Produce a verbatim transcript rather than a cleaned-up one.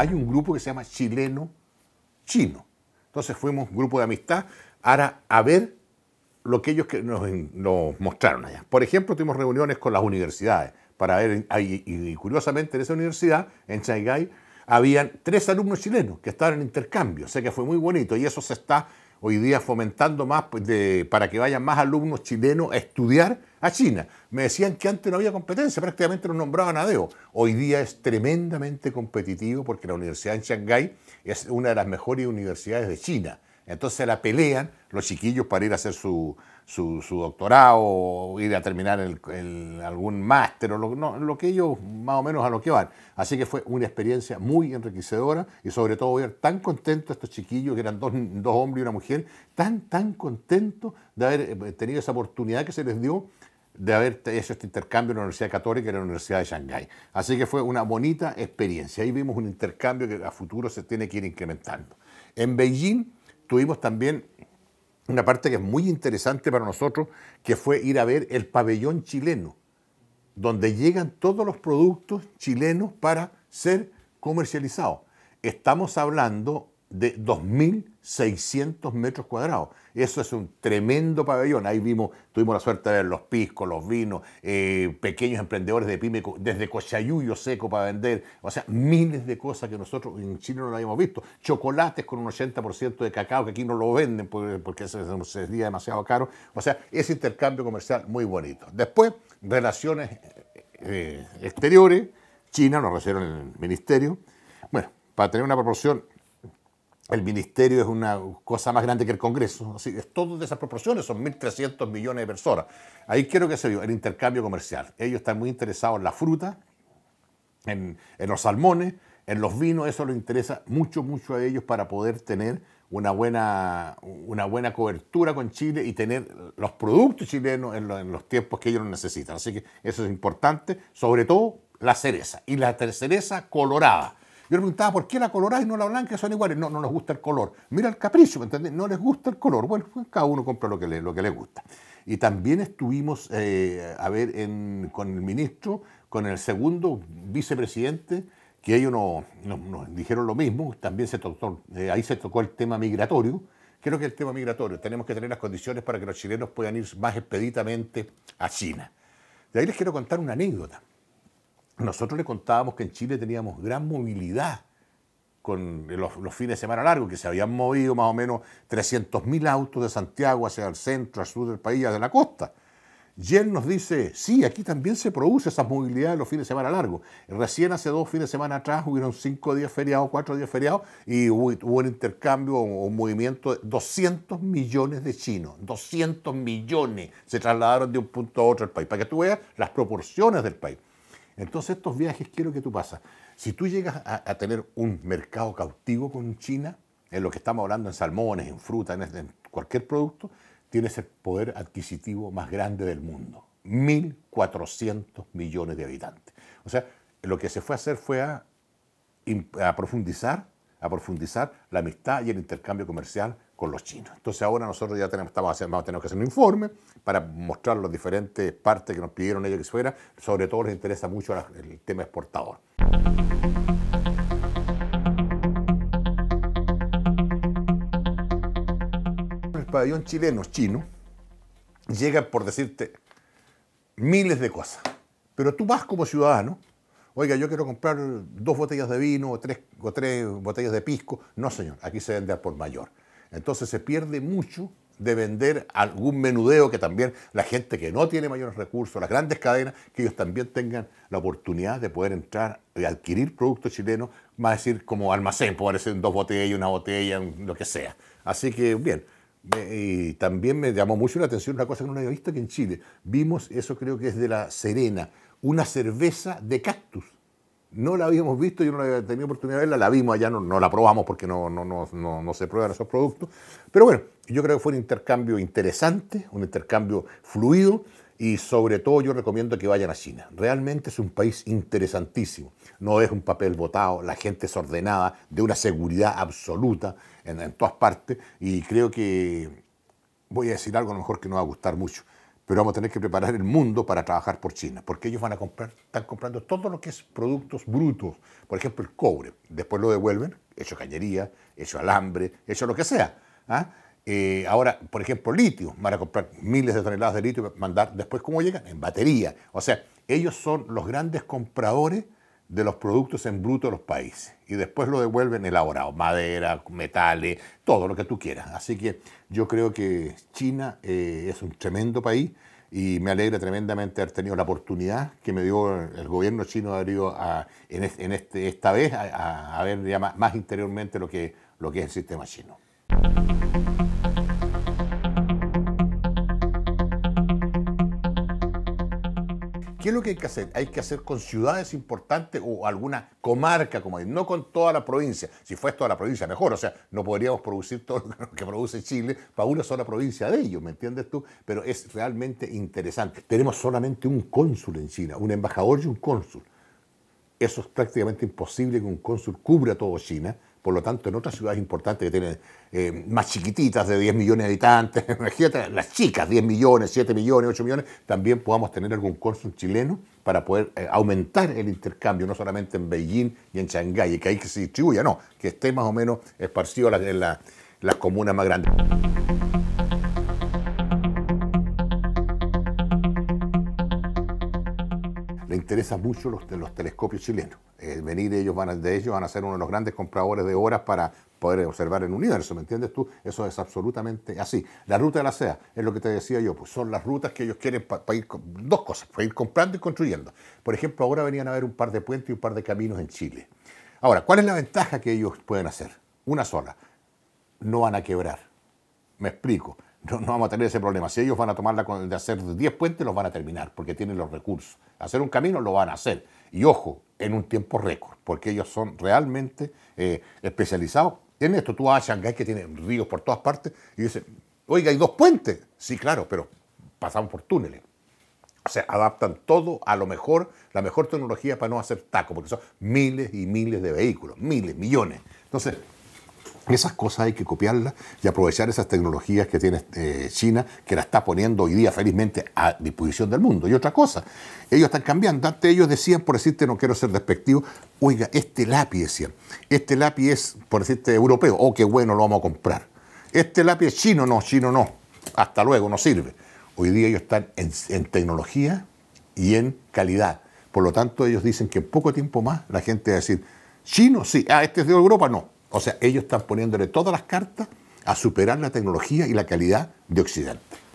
hay un grupo que se llama Chileno-Chino. Entonces fuimos un grupo de amistad ahora a ver lo que ellos que nos, nos mostraron allá. Por ejemplo, tuvimos reuniones con las universidades para ver, y, y curiosamente en esa universidad, en Shanghái, habían tres alumnos chilenos que estaban en intercambio, o sea que fue muy bonito, y eso se está hoy día fomentando más de, para que vayan más alumnos chilenos a estudiar a China. Me decían que antes no había competencia, prácticamente nos nombraban a dedo. Hoy día es tremendamente competitivo porque la universidad en Shanghái es una de las mejores universidades de China. Entonces la pelean los chiquillos para ir a hacer su, su, su doctorado o ir a terminar el, el, algún máster o lo, no, lo que ellos más o menos a lo que van. Así que fue una experiencia muy enriquecedora y sobre todo ver tan contentos estos chiquillos, que eran dos, dos hombres y una mujer, tan, tan contentos de haber tenido esa oportunidad que se les dio de haber hecho este intercambio en la Universidad Católica y en la Universidad de Shanghái. Así que fue una bonita experiencia. Ahí vimos un intercambio que a futuro se tiene que ir incrementando. En Beijing tuvimos también una parte que es muy interesante para nosotros, que fue ir a ver el pabellón chileno, donde llegan todos los productos chilenos para ser comercializados. Estamos hablando de dos mil seiscientos metros cuadrados. Eso es un tremendo pabellón. Ahí vimos, tuvimos la suerte de ver los piscos, los vinos, eh, pequeños emprendedores de pyme, desde cochayuyo seco para vender, o sea, miles de cosas que nosotros en Chile no lo habíamos visto. Chocolates con un ochenta por ciento de cacao, que aquí no lo venden porque se les día demasiado caro. O sea, ese intercambio comercial muy bonito. Después, relaciones eh, exteriores. China nos recibieron en el ministerio. Bueno, para tener una proporción, el ministerio es una cosa más grande que el Congreso. Así es, todo de esas proporciones, son mil trescientos millones de personas. Ahí quiero que se vio el intercambio comercial. Ellos están muy interesados en la fruta, en, en los salmones, en los vinos. Eso les interesa mucho, mucho a ellos para poder tener una buena, una buena cobertura con Chile y tener los productos chilenos en, lo, en los tiempos que ellos necesitan. Así que eso es importante, sobre todo la cereza y la cereza colorada. Yo le preguntaba, ¿por qué la colorada y no la blanca son iguales? No, no nos gusta el color. Mira el capricho, ¿me entendés? No les gusta el color. Bueno, pues cada uno compra lo que le, lo que le gusta. Y también estuvimos, eh, a ver, en, con el ministro, con el segundo vicepresidente, que ellos nos no, no, dijeron lo mismo. También se tocó, eh, ahí se tocó el tema migratorio. Creo que el tema migratorio, tenemos que tener las condiciones para que los chilenos puedan ir más expeditamente a China. De ahí les quiero contar una anécdota. Nosotros le contábamos que en Chile teníamos gran movilidad con los, los fines de semana largos, que se habían movido más o menos trescientos mil autos de Santiago hacia el centro, al sur del país, hacia la costa. Y él nos dice, sí, aquí también se produce esa movilidad de los fines de semana largos. Recién hace dos fines de semana atrás hubieron cinco días feriados, cuatro días feriados, y hubo, hubo un intercambio, un movimiento de doscientos millones de chinos. doscientos millones se trasladaron de un punto a otro del país, para que tú veas las proporciones del país. Entonces estos viajes quiero que tú pasas. Si tú llegas a, a tener un mercado cautivo con China, en lo que estamos hablando en salmones, en fruta, en, en cualquier producto, tienes el poder adquisitivo más grande del mundo. mil cuatrocientos millones de habitantes. O sea, lo que se fue a hacer fue a, a profundizar, a profundizar la amistad y el intercambio comercial con los chinos. Entonces ahora nosotros ya tenemos, estamos haciendo, vamos a tener que hacer un informe para mostrar las diferentes partes que nos pidieron ellos que se fuera. Sobre todo les interesa mucho el tema exportador. El pabellón chileno-chino llegan, por decirte, miles de cosas. Pero tú vas como ciudadano. Oiga, yo quiero comprar dos botellas de vino o tres, o tres botellas de pisco. No, señor, aquí se vende al por mayor. Entonces se pierde mucho de vender algún menudeo que también la gente que no tiene mayores recursos, las grandes cadenas, que ellos también tengan la oportunidad de poder entrar y adquirir productos chilenos, más decir como almacén, puede ser dos botellas, una botella, lo que sea. Así que bien, y también me llamó mucho la atención una cosa que no había visto, que en Chile vimos, eso creo que es de la Serena, una cerveza de cactus. No la habíamos visto, yo no había tenido oportunidad de verla, la vimos allá, no, no la probamos porque no, no, no, no, no se prueban esos productos. Pero bueno, yo creo que fue un intercambio interesante, un intercambio fluido y sobre todo yo recomiendo que vayan a China. Realmente es un país interesantísimo, no es un papel botado, la gente es ordenada, de una seguridad absoluta en, en todas partes, y creo que voy a decir algo a lo mejor que no va a gustar mucho. pero vamos a tener que preparar el mundo para trabajar por China, porque ellos van a comprar, están comprando todo lo que es productos brutos, por ejemplo el cobre, después lo devuelven, hecho cañería, hecho alambre, hecho lo que sea. ¿Ah? Eh, ahora, por ejemplo, litio, van a comprar miles de toneladas de litio, mandar después cómo llegan, en batería. O sea, ellos son los grandes compradores de los productos en bruto de los países y después lo devuelven elaborado, madera, metales, todo lo que tú quieras. Así que yo creo que China eh, es un tremendo país y me alegra tremendamente haber tenido la oportunidad que me dio el gobierno chino de haber ido a, en, este, en este, esta vez a, a, a ver ya más, más interiormente lo que, lo que es el sistema chino. ¿Qué es lo que hay que hacer? Hay que hacer con ciudades importantes o alguna comarca, como hay, no con toda la provincia. Si fuese toda la provincia, mejor. O sea, no podríamos producir todo lo que produce Chile para una sola provincia de ellos, ¿me entiendes tú? Pero es realmente interesante. Tenemos solamente un cónsul en China, un embajador y un cónsul. Eso es prácticamente imposible que un cónsul cubra todo China. Por lo tanto, en otras ciudades importantes que tienen eh, más chiquititas de diez millones de habitantes, las chicas, diez millones, siete millones, ocho millones, también podamos tener algún cónsul chileno para poder eh, aumentar el intercambio, no solamente en Beijing y en Shanghái, y que ahí que se distribuya, no, que esté más o menos esparcido en, la, en, la, en las comunas más grandes. Le interesan mucho los, los telescopios chilenos. Eh, venir ellos van a, de ellos van a ser uno de los grandes compradores de horas para poder observar el universo, ¿me entiendes tú? Eso es absolutamente así. La ruta de la S E A es lo que te decía yo, pues son las rutas que ellos quieren para pa ir, dos cosas, para ir comprando y construyendo. Por ejemplo, ahora venían a ver un par de puentes y un par de caminos en Chile. Ahora, ¿cuál es la ventaja que ellos pueden hacer? Una sola, no van a quebrar. Me explico. No, no vamos a tener ese problema. Si ellos van a tomar la, de hacer diez puentes, los van a terminar, porque tienen los recursos. Hacer un camino lo van a hacer. Y ojo, en un tiempo récord, porque ellos son realmente eh, especializados en esto. Tú vas a Shanghái, que tiene ríos por todas partes, y dicen, oiga, hay dos puentes. Sí, claro, pero pasamos por túneles. O sea, adaptan todo a lo mejor, la mejor tecnología para no hacer taco, porque son miles y miles de vehículos, miles, millones. Entonces, esas cosas hay que copiarlas y aprovechar esas tecnologías que tiene eh, China, que la está poniendo hoy día felizmente a disposición del mundo. Y otra cosa, ellos están cambiando. Antes ellos decían, por decirte, no quiero ser despectivo, oiga, este lápiz, decían, este lápiz es, por decirte, europeo, oh, qué bueno, lo vamos a comprar. Este lápiz es chino, no, chino no, hasta luego, no sirve. Hoy día ellos están en, en tecnología y en calidad. Por lo tanto, ellos dicen que en poco tiempo más la gente va a decir, chino sí, ah, este es de Europa, no. O sea, ellos están poniéndole todas las cartas a superar la tecnología y la calidad de Occidente.